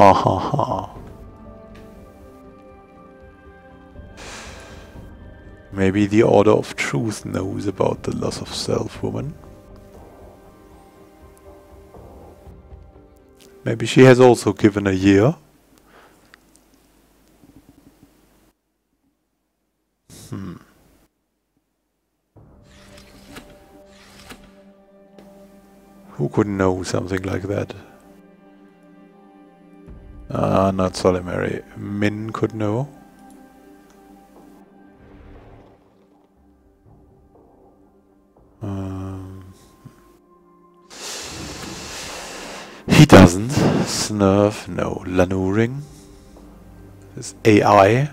Ha ha ha. Maybe the Order of Truth knows about the loss of self, woman. Maybe she has also given a year. Who could know something like that? Not Solimary. Min could know. He doesn't. Snurf, no. Lanuring. This AI.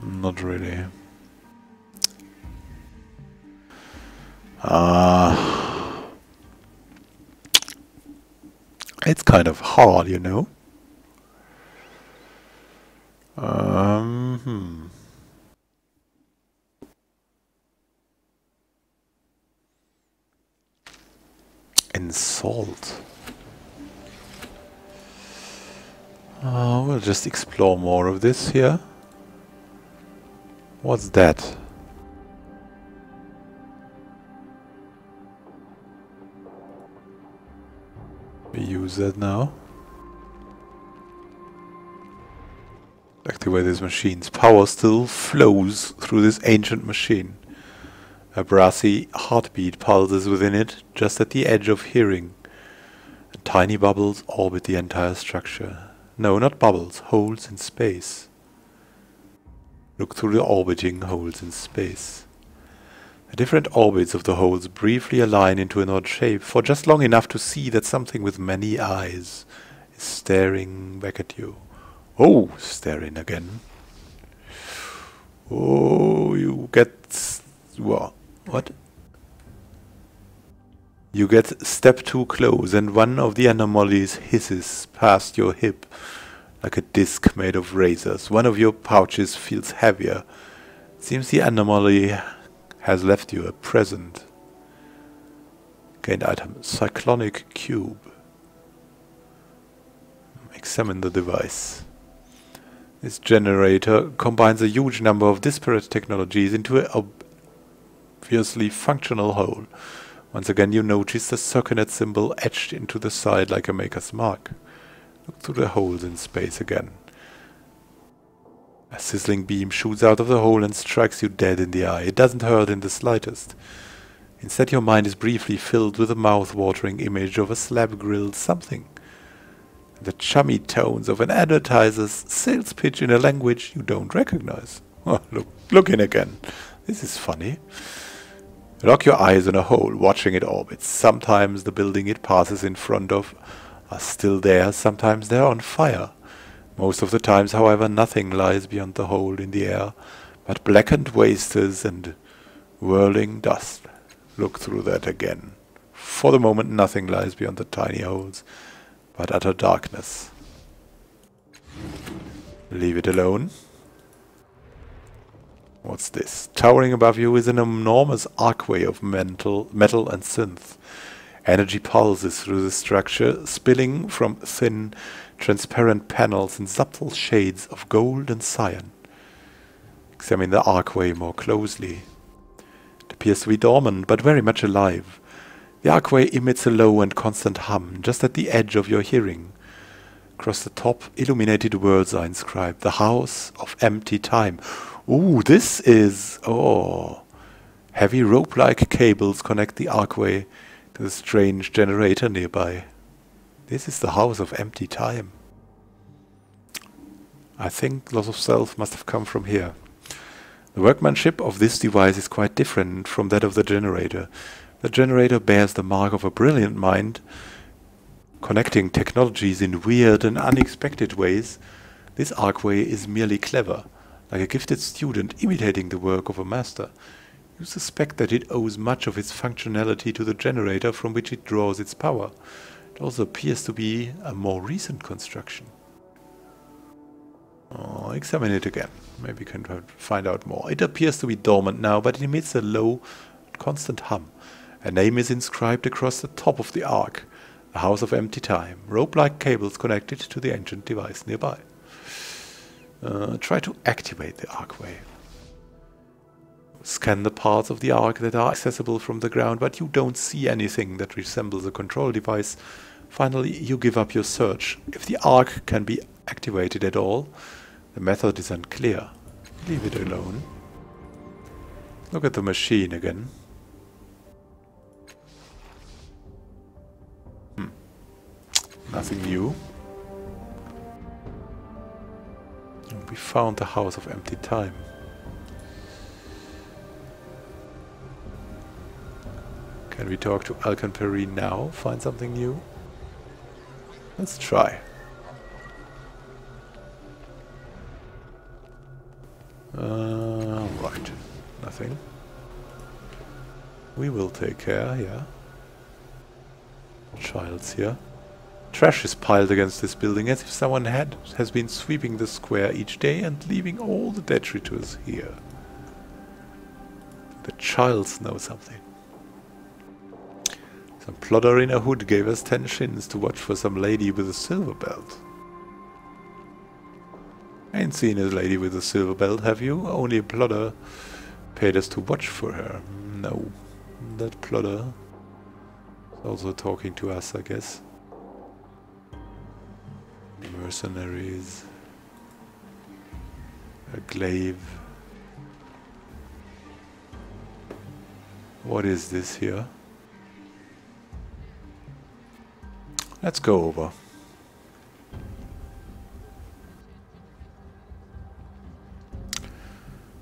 Not really. It's kind of hard, you know. Insult. We'll just explore more of this here. What's that? We use that now. Activate this machine's power still flows through this ancient machine. A brassy heartbeat pulses within it, just at the edge of hearing. And tiny bubbles orbit the entire structure. No, not bubbles, holes in space. Look through the orbiting holes in space. The different orbits of the holes briefly align into an odd shape, for just long enough to see that something with many eyes is staring back at you. Oh, staring again. Oh, you get... What? You get step too close, and one of the anomalies hisses past your hip. Like a disc made of razors, one of your pouches feels heavier. It seems the anomaly has left you a present. Gained item, cyclonic cube. Examine the device. This generator combines a huge number of disparate technologies into an obviously functional whole. Once again you notice the circunet symbol etched into the side like a maker's mark. Look through the holes in space again. A sizzling beam shoots out of the hole and strikes you dead in the eye. It doesn't hurt in the slightest. Instead your mind is briefly filled with a mouth-watering image of a slab-grilled something. The chummy tones of an advertiser's sales pitch in a language you don't recognize. Oh, look in again. This is funny. Lock your eyes on a hole, watching it orbit. Sometimes the building it passes in front of are still there, sometimes they're on fire. Most of the times, however, nothing lies beyond the hole in the air, but blackened wasters and whirling dust. Look through that again. For the moment, nothing lies beyond the tiny holes, but utter darkness. Leave it alone. What's this? Towering above you is an enormous archway of metal and synth. Energy pulses through the structure, spilling from thin, transparent panels in subtle shades of gold and cyan. Examine the archway more closely. It appears to be dormant, but very much alive. The archway emits a low and constant hum, just at the edge of your hearing. Across the top, illuminated words are inscribed. The House of Empty Time. Ooh, this is... Oh! Heavy rope-like cables connect the archway. The strange generator nearby. This is the House of Empty Time. I think loss of self must have come from here. The workmanship of this device is quite different from that of the generator. The generator bears the mark of a brilliant mind, connecting technologies in weird and unexpected ways. This archway is merely clever, like a gifted student imitating the work of a master. You suspect that it owes much of its functionality to the generator from which it draws its power. It also appears to be a more recent construction. Oh, examine it again. Maybe you can find out more. It appears to be dormant now, but it emits a low, constant hum. A name is inscribed across the top of the ark. A house of empty time. Rope-like cables connected to the ancient device nearby. Try to activate the archway. Scan the parts of the ark that are accessible from the ground, but you don't see anything that resembles a control device. Finally, you give up your search. If the ark can be activated at all, the method is unclear. Leave it alone. Look at the machine again. Nothing new. We found the House of Empty Time. Can we talk to Alcan Perrine now? Find something new? Let's try. Right. Nothing. We will take care, yeah. Child's here. Trash is piled against this building as if someone has been sweeping the square each day and leaving all the detritus here. The child's know something. Some plodder in a hood gave us 10 shins to watch for some lady with a silver belt. Ain't seen a lady with a silver belt, have you? Only a plodder paid us to watch for her. No. That plodder is also talking to us, I guess. Mercenaries, a glaive. What is this here? Let's go over.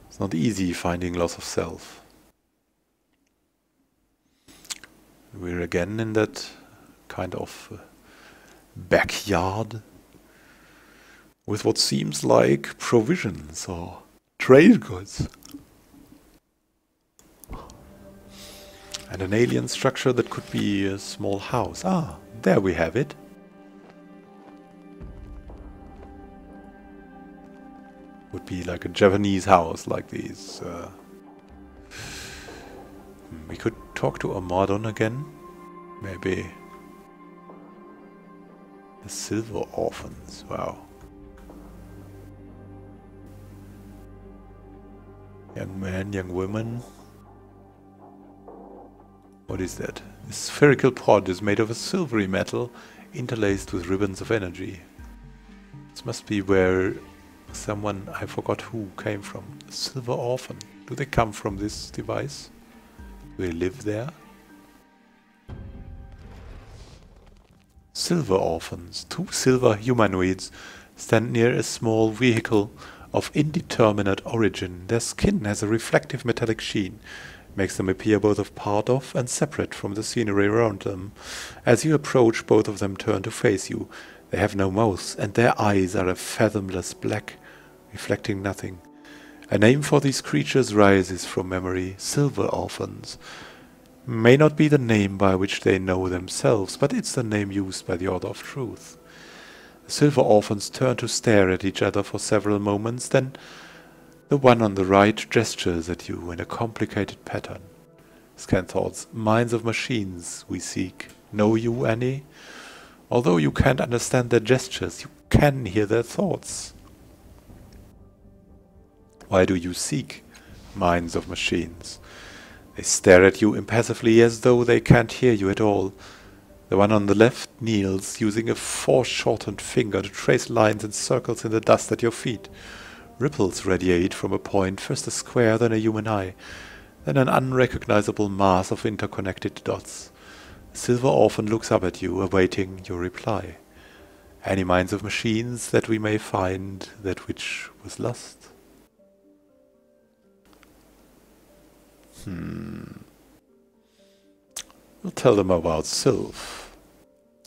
It's not easy finding loss of self. We're again in that kind of backyard. With what seems like provisions or trade goods. And an alien structure that could be a small house. Ah, there we have it. Would be like a Japanese house, like these. We could talk to Omadon again. Maybe. The Silver Orphans, wow. Young men, young women. What is that? This spherical pod is made of a silvery metal interlaced with ribbons of energy. This must be where someone, I forgot who, came from. A Silver Orphan. Do they come from this device? Do they live there? Silver Orphans. 2 silver humanoids stand near a small vehicle of indeterminate origin. Their skin has a reflective metallic sheen, makes them appear both of part of and separate from the scenery around them. As you approach, both of them turn to face you. They have no mouths, and their eyes are a fathomless black, reflecting nothing. A name for these creatures rises from memory, Silver Orphans. May not be the name by which they know themselves, but it's the name used by the Order of Truth. The Silver Orphans turn to stare at each other for several moments, then the one on the right gestures at you in a complicated pattern. Scan thoughts, minds of machines we seek. Know you any? Although you can't understand their gestures, you can hear their thoughts. Why do you seek minds of machines? They stare at you impassively as though they can't hear you at all. The one on the left kneels, using a foreshortened finger to trace lines and circles in the dust at your feet. Ripples radiate from a point, first a square, then a human eye, then an unrecognizable mass of interconnected dots. The Silver Orphan looks up at you, awaiting your reply. Any minds of machines that we may find that which was lost? We'll tell them about Sylph.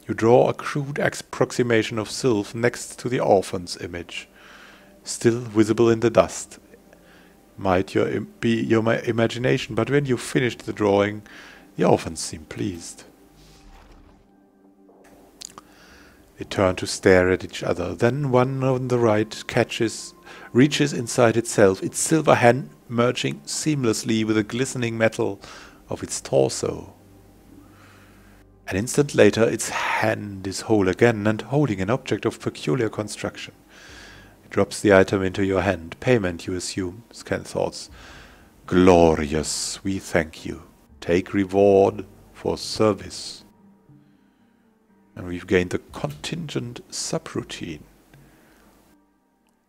You draw a crude approximation of Sylph next to the orphan's image, still visible in the dust. Might be your imagination, but when you finished the drawing, the orphans seem pleased. They turn to stare at each other. Then one on the right reaches inside itself, its silver hand merging seamlessly with the glistening metal of its torso. An instant later, its hand is whole again and holding an object of peculiar construction. It drops the item into your hand. Payment, you assume. Scan thoughts. Glorious, we thank you. Take reward for service. And we've gained the contingent subroutine.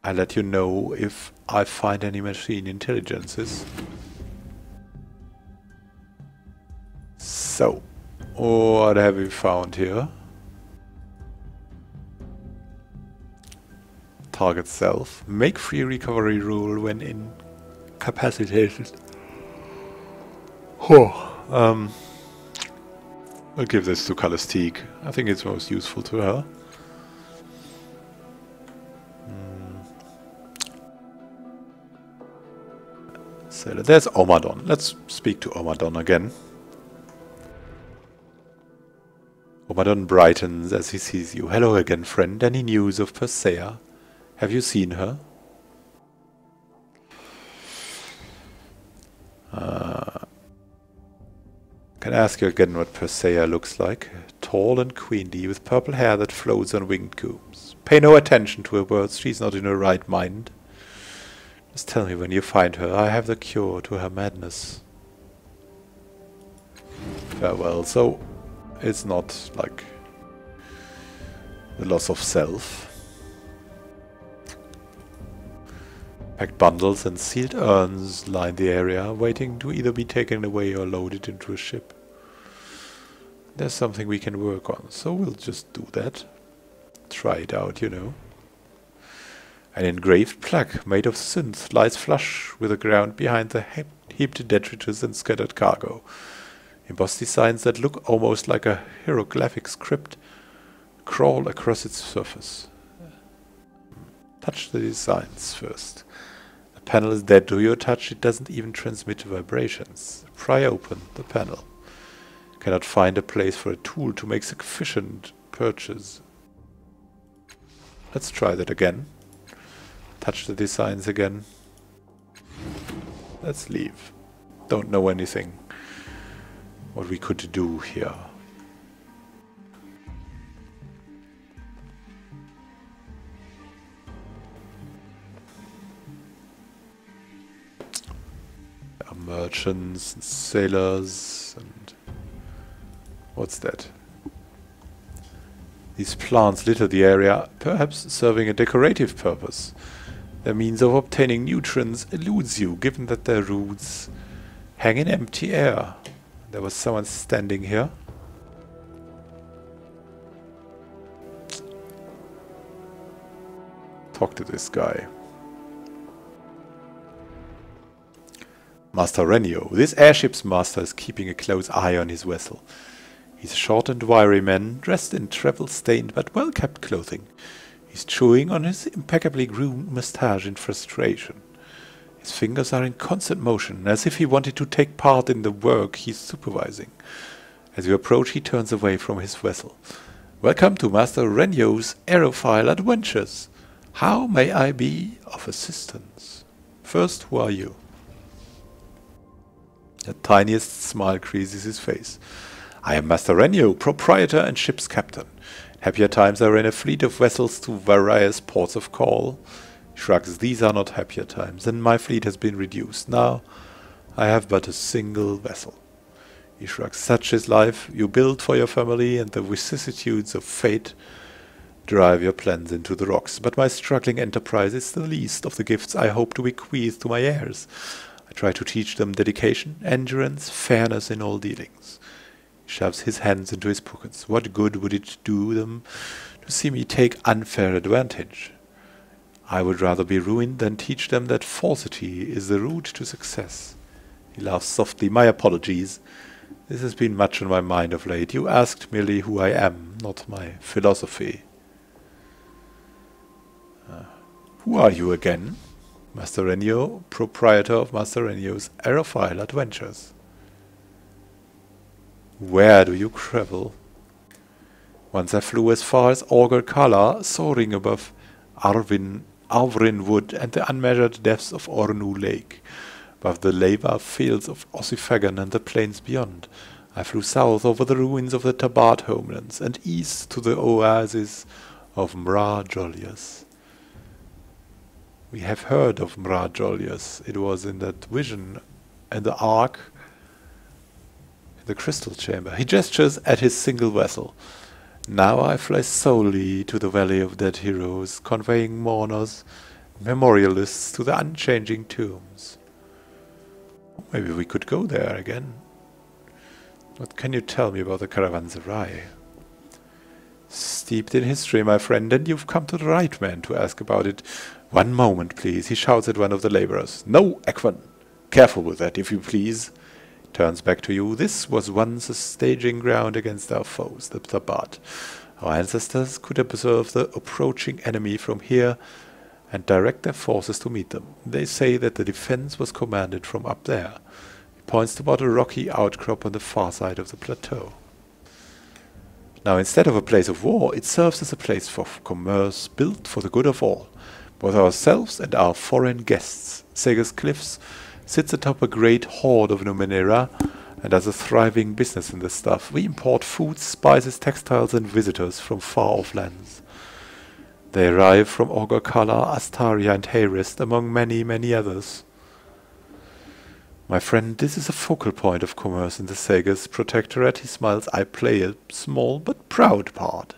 I'll let you know if I find any machine intelligences. So, what have we found here? Target self. Make free recovery rule when incapacitated. I'll give this to Calistique. I think it's most useful to her. So there's Omadon. Let's speak to Omadon again. Omadon brightens as he sees you. Hello again, friend. Any news of Perseia? Have you seen her? Can I ask you again what Perseia looks like? Tall and queenly, with purple hair that floats on winged combs. Pay no attention to her words. She's not in her right mind. Just tell me when you find her. I have the cure to her madness. Farewell. So, it's not like the loss of self. Packed bundles and sealed urns line the area, waiting to either be taken away or loaded into a ship. There's something we can work on, so we'll just do that. Try it out, you know. An engraved plaque made of synth lies flush with the ground behind the heaped detritus and scattered cargo. Embossed designs that look almost like a hieroglyphic script crawl across its surface. Touch the designs first. The panel is dead to your touch. It doesn't even transmit vibrations. Pry open the panel. Cannot find a place for a tool to make sufficient purchase. Let's try that again. Touch the designs again. Let's leave. Don't know anything. What we could do here. There are merchants and sailors and... What's that? These plants litter the area, perhaps serving a decorative purpose. Their means of obtaining nutrients eludes you, given that their roots hang in empty air. There was someone standing here. Talk to this guy. Master Renio. This airship's master is keeping a close eye on his vessel. He's a short and wiry man, dressed in travel-stained but well-kept clothing. He's chewing on his impeccably groomed moustache in frustration. His fingers are in constant motion, as if he wanted to take part in the work he's supervising. As you approach, he turns away from his vessel. Welcome to Master Renio's Aerophile Adventures. How may I be of assistance? First, who are you? The tiniest smile creases his face. I am Master Renio, proprietor and ship's captain. Happier times I ran a fleet of vessels to various ports of call. He shrugs, these are not happier times, and my fleet has been reduced. Now I have but a single vessel. He shrugs, such is life. You build for your family, and the vicissitudes of fate drive your plans into the rocks. But my struggling enterprise is the least of the gifts I hope to bequeath to my heirs. I try to teach them dedication, endurance, fairness in all dealings. Shoves his hands into his pockets. What good would it do them to see me take unfair advantage? I would rather be ruined than teach them that falsity is the route to success. He laughs softly. My apologies. This has been much on my mind of late. You asked merely who I am, not my philosophy. Who are you again? Master Renio, proprietor of Master Renio's Aerophile Adventures. Where do you travel? Once I flew as far as Auger Kala, soaring above Arvin Wood and the unmeasured depths of Ornu Lake. above the labor fields of Ossiphagan and the plains beyond. I flew south over the ruins of the Tabard homelands and east to the oasis of M'ra Jolios. We have heard of M'ra Jolios. It was in that vision and the ark in the crystal chamber. He gestures at his single vessel. Now I fly solely to the Valley of Dead Heroes, conveying mourners, memorialists to the unchanging tombs. Maybe we could go there again. What can you tell me about the Caravanserai? Steeped in history, my friend, and you've come to the right man to ask about it. One moment, please, he shouts at one of the laborers. No, Ekwan! Careful with that, if you please. Turns back to you. This was once a staging ground against our foes, the Ptabat. Our ancestors could observe the approaching enemy from here and direct their forces to meet them. They say that the defense was commanded from up there. He points toward a rocky outcrop on the far side of the plateau. Now, instead of a place of war, it serves as a place for commerce built for the good of all, both ourselves and our foreign guests. Sega's Cliffs sits atop a great hoard of Numenera and has a thriving business in this stuff. We import food, spices, textiles and visitors from far-off lands. They arrive from Auger Kala, Astaria and Haerest, among many, many others. My friend, this is a focal point of commerce in the Sega's Protectorate. He smiles. I play a small but proud part.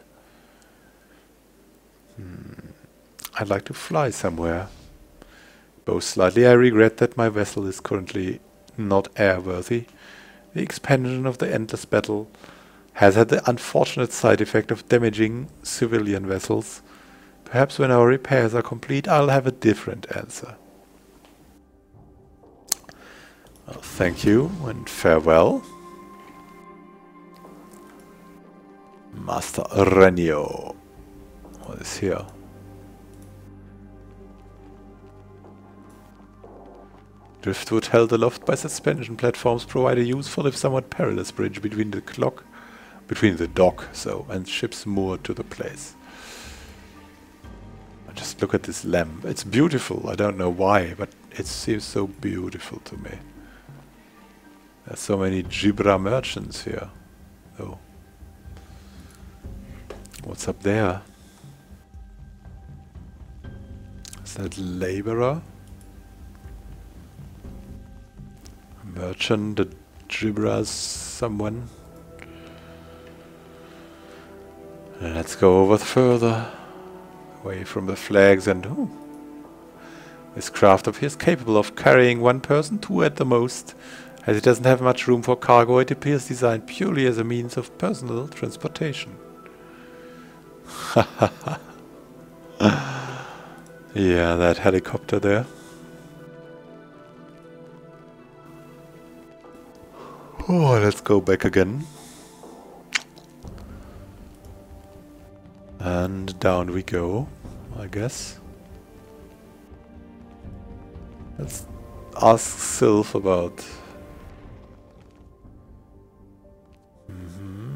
I'd like to fly somewhere. Both slightly, I regret that my vessel is currently not airworthy. The expansion of the endless battle has had the unfortunate side effect of damaging civilian vessels. Perhaps when our repairs are complete, I'll have a different answer. Well, thank you and farewell. Master Renio. What is here? Driftwood held aloft by suspension platforms provide a useful if somewhat perilous bridge between the dock and ships moored to the place. Just look at this lamp. It's beautiful. I don't know why, but it seems so beautiful to me. There's so many Gibra merchants here. Oh. What's up there? Is that laborer? Merchant, the Gibras, someone. Let's go over further, away from the flags and who? This craft of his capable of carrying one person, two at the most. As it doesn't have much room for cargo, it appears designed purely as a means of personal transportation. Yeah, that helicopter there. Oh, let's go back again. And down we go, I guess. Let's ask Sylph about...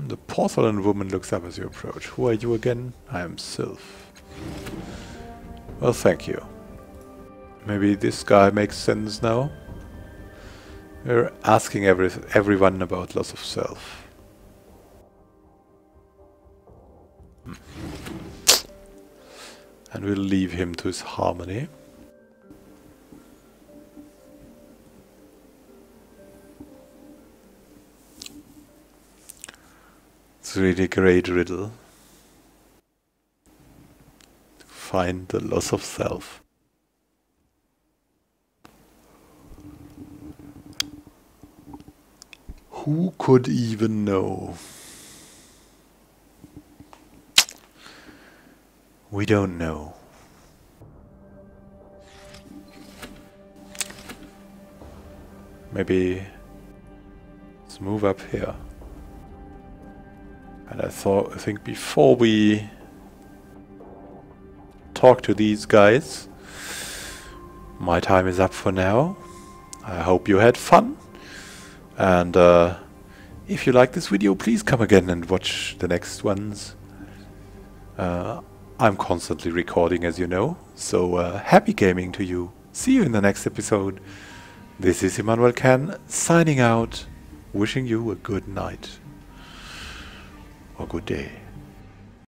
The porcelain woman looks up as you approach. Who are you again? I am Sylph. Well, thank you. Maybe this guy makes sense now. We're asking everyone about loss of self. And we'll leave him to his harmony. It's really a great riddle. To find the loss of self. Who could even know? We don't know. Maybe let's move up here. And I think before we talk to these guys, my time is up for now. I hope you had fun. And if you like this video, please come again and watch the next ones. I'm constantly recording, as you know, so happy gaming to you. See you in the next episode. This is Immanuel Can signing out, wishing you a good night or good day.